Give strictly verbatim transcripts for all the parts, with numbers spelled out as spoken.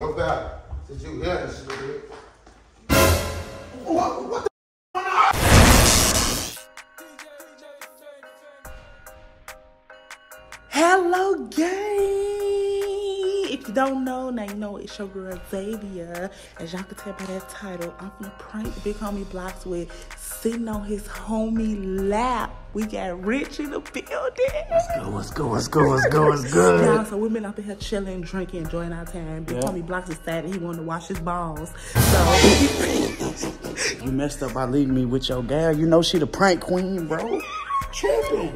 Go back. Did you hear this? What, what the going on? Hello, gang. If you don't know, now you know it's your girl Zavia. As y'all can tell by that title, I'm gonna prank Bighomieblocks with sitting on his homie lap. We got Rich in the building. What's good, what's good, what's good, what's good, what's good? Now, so we've been up in here chilling, drinking, enjoying our time. Big homie Blocks is sad and he wanted to wash his balls. So you messed up by leaving me with your gal. You know she the prank queen, bro. Tripping.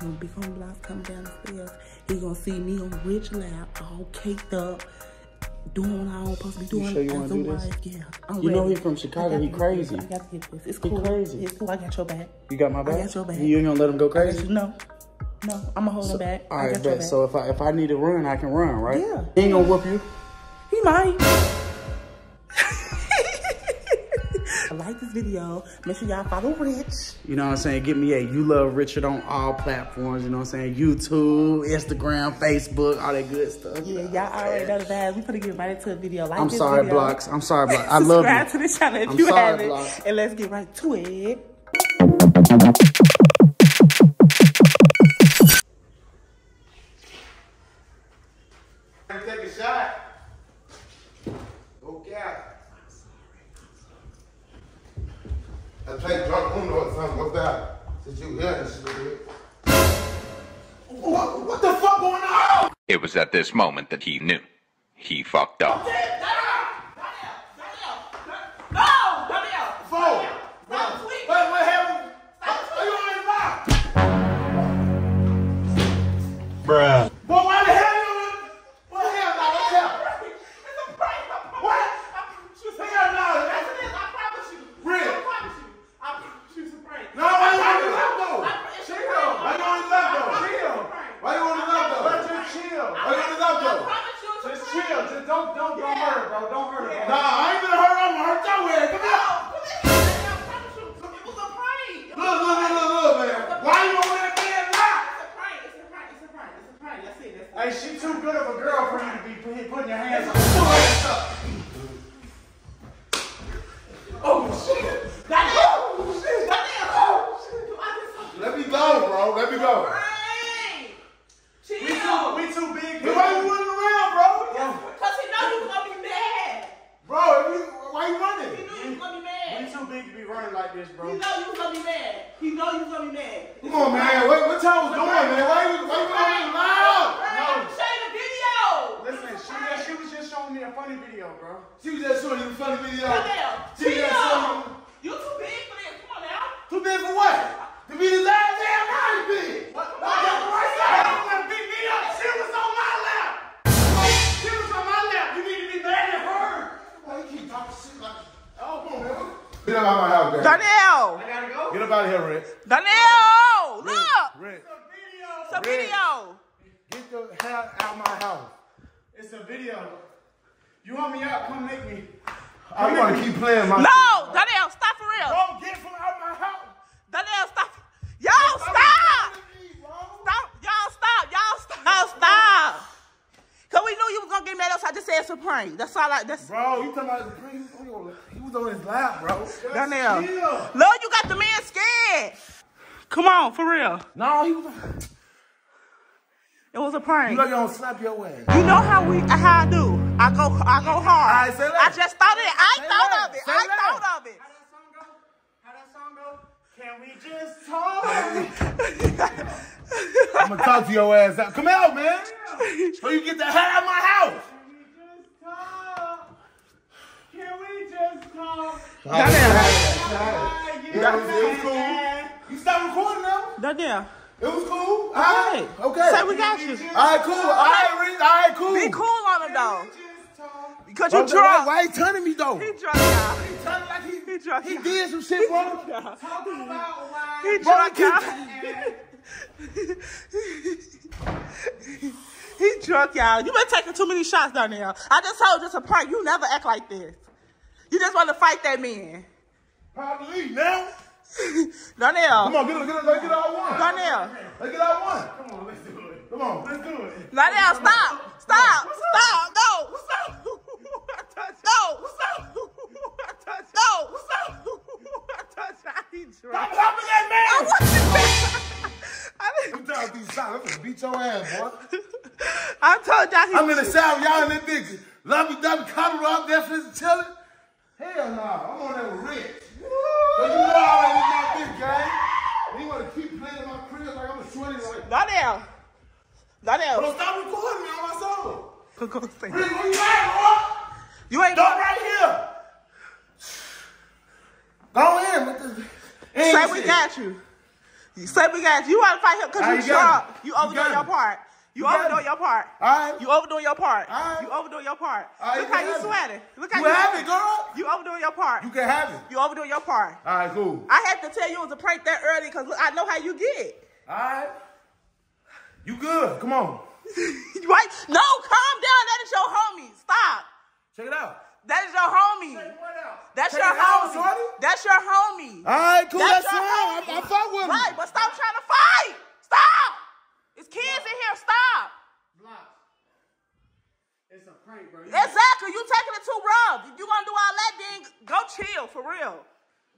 When Big Homie Blocks come down the stairs, he gonna see me on Rich lap, all caked up, doing what I don't supposed to be doing. You sure you want to do this? Yeah, I'm you ready. Know he from Chicago. He crazy. I got to get this. It's cool. He crazy. It's cool. I got your back. You got my back? I got your back. You ain't gonna let him go crazy? No. No. I'm gonna hold so, him back. All right, bet. So if I if I need to run, I can run, right? Yeah. He ain't gonna whoop you. He might. I like this video. Make sure y'all follow Rich. You know what I'm saying? Get me a You Love Richard on all platforms. You know what I'm saying? YouTube, Instagram, Facebook, all that good stuff. Yeah, y'all already know the vibes. We're gonna get right into a video. Like I'm this sorry, video. Blocks. I'm sorry, Blocks. I love you. Subscribe to this channel if I'm you sorry, haven't. Blocks. And let's get right to it. Take a shot. Okay. I played drunk uno or something. What's that? Did you hear this shit? What, what the fuck going on? It was at this moment that he knew. He fucked up. Daniel! Daniel! No! Daniel! Four! Stop the tweet! Wait, what happened? Stop the tweet! Are you on the bruh. Boy, why the hell you what the hell? What the hell? It's a prank! What? Hell no! That's it! I promise you! Real! No, why you want his love though? Chill. Why you want his love though? Chill. Why you want his love though? Let you chill. Why you want his love though? Just chill. Just don't, don't, don't hurt, bro. Don't hurt. Nah, I ain't gonna hurt. I'm gonna hurt your head. Come here. I promise you, it was a prank. Look, look, look, look, look, man. Why you want that man locked? It's a prank. It's a prank. It's a prank. It's a prank. That's it. Hey, she too good of a girl for you to be putting your hands on. Oh shit. That's it. Let me go, bro. Let me go. Right. Chill. We too, we too big. Dude. Why you running around, bro? Because he know you was going to be mad. Bro, we, why you running? He knew you was going to be mad. We too big to be running like this, bro. He know you was going to be mad. He know you was going to be mad. Come on, man. What, what y'all was doing, man? Why you going to be loud? No. Show the video. Listen, she, just, she was just showing me a funny video, bro. She was just showing you a funny video. Come down. She just you too big for that. Come on now. Too big for what? To be the last damn body bitch! What? Why the right side? You wanna beat me up? She was on my lap! She was on my lap! You need to be mad at her! Why you keep talking shit like that? Oh, come on, man. Get up out of my house, guys. Danielle! I gotta go? Get up out of here, Rich. Danielle! Look! Rich. It's a video! It's a video! Get the hell out of my house. It's a video. You want me out? Come make me. I wanna keep playing my. No! Danielle, stop for real! Don't get from out of my house! Danielle, stop. Yo, stop! Stop, y'all stop, y'all stop, stop. Cause we knew you was gonna get mad at us. I just said it's a prank. That's all I that's bro, you talking about the prank? He was on his lap, bro. Danielle. Lord, you got the man scared. Come on, for real. No, he was it was a prank. You know you don't slap your ass. You know how we how I do. I go I go hard. I, say I just thought it. I say thought that. Of it. Say I that. Thought of it. How that song go? How that song go? Can we just talk? I'm gonna talk to your ass out. Come out, man. So you get the hell out of my house. Can we just talk? Can we just talk? It was cool. You stop recording now? Danielle. It was cool. All right. Okay. Say we got you. All right, cool. All right, all right, cool. Be cool on him, though. Because you drunk. Why he turning me, though? He drunk, y'all. He turning like he... He, drunk, he did some shit, bro. Talking about why... He drunk, y'all. He drunk, y'all. You been taking too many shots down there. I just told you it's a prank. You never act like this. You just want to fight that man. Probably, now. Donnell. Come on, get up, get up, let's get all one. Donnell. Let's get all one. Come on, let's do it. Come on, let's do it. Donnell, stop. Stop. Stop. Go. Stop. told y'all he I'm in the shower, y'all in that bitch. Lovey-dovey, cover up, that fist chilling. Hell no, nah, I'm on that with Rich. But you know I ain't in that bitch, gang. They want to keep playing in my crib like I'm a shorty. Like... Not down. Not down. But don't stop recording me on my song. Go, go, stay. Rich, where you at, boy? You ain't Don't right here. Go in with this. Say shit. We got you. You say we got you. You want to fight him because you drunk. You, you overdoing you your part. You, you overdoing your part. All right. You overdoing your part. All right. You overdoing your part. Right. Look you how you sweating. It. Look how you, you have it, girl. You overdoing your part. You can have it. You overdoing your part. All right, cool. I had to tell you it was a prank that early because I know how you get. All right. You good. Come on. Right? No, calm down. That is your homie. Stop. Check it out. That is your homie. Check what out. That's Check your homie. Out, that's your homie. All right, cool. That's, that's your right. homie. I, I fuck with him. Right, but stop trying to fight. Stop. It's kids Block. in here. Stop. Block. It's a prank, bro. You exactly. You taking it too rough. If you gonna do all that, then go chill for real.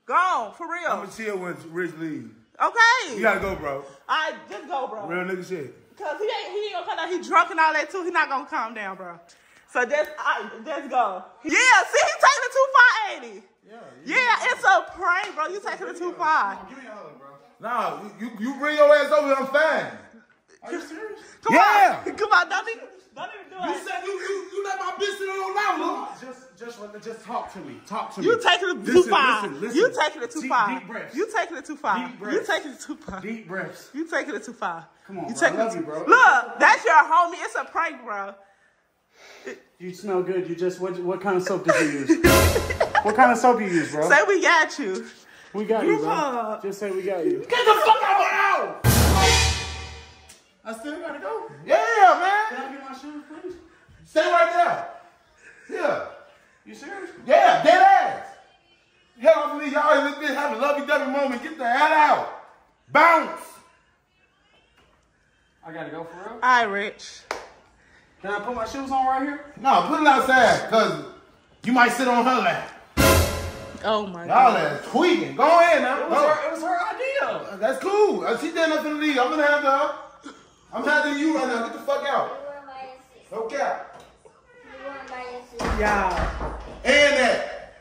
Go for real. I'm gonna chill when Rich leaves. Okay. You gotta go, bro. All right, just go, bro. Real nigga shit. Cause he ain't. He ain't gonna come down. He drunk and all that too. He not gonna calm down, bro. So that's, I, that's go. Yeah, see, he's taking it too far, ain't he? Yeah, yeah, yeah, it's a prank, bro. You taking it too far. Come on, give me a hug, bro. Nah, you, you bring your ass over here, I'm fine. Are you serious? Come yeah. on. Come on, don't even, don't even do it. You said you, you, you let my bitch sit on your lap, huh? Just, just, just talk to me. Talk to you me. You taking it too far. Listen, listen. You taking it too far. Deep breaths. You taking it too far. Deep breaths. You taking it too far. Deep breaths. You taking it too far. Come on, you bro. I love you, bro. Look, that's your homie. It's a prank, bro. You smell good. You just what? What kind of soap did you use? What kind of soap you use, bro? Say we got you. We got you, bro. Just say we got you. Get the fuck out of my house! I still gotta go. Yeah, man. Can I get my shoes, please? Stay right there. Yeah. You serious? Yeah, dead ass. Hell, I believe y'all in this bitch have a lovey-dovey moment. Get the hell out. Bounce. I gotta go for real. All right, Rich. Can I put my shoes on right here? No, put it outside, because you might sit on her lap. Oh, my God. Y'all that's tweaking. Go ahead now. It was, her, it was her idea. That's cool. She did nothing to leave. I'm going to have her. I'm having you right now. Get the fuck out. No cap. Y'all. And that.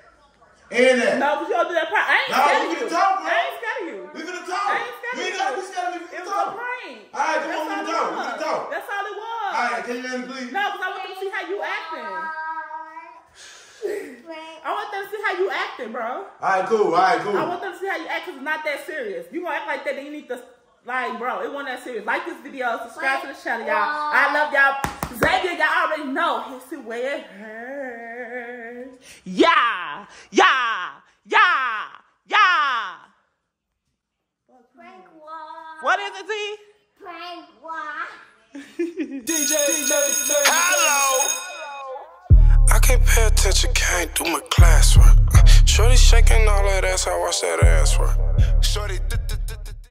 And that. No, but y'all do that part. I ain't scared of you. Talk, I ain't scared of you. We're going to talk. I ain't scared of you. We scared of you. It was a prank. All right, come on. We're going to talk. That's all it was. All right, can you let me please? No, because I want them to see how you acting. I want them to see how you acting, bro. All right, cool, all right, cool. I want them to see how you act because it's not that serious. You gonna act like that, then you need to, like, bro, it wasn't that serious. Like this video, subscribe to the channel, y'all. I love y'all. Xavier, y'all already know. It's the way it hurts. Yeah, yeah, yeah, yeah. Prank walk. What is it, Z? Prank walk. D J, hello. I can't pay attention, can't do my classwork. Shorty shaking all that ass, I watch that ass work. Shorty.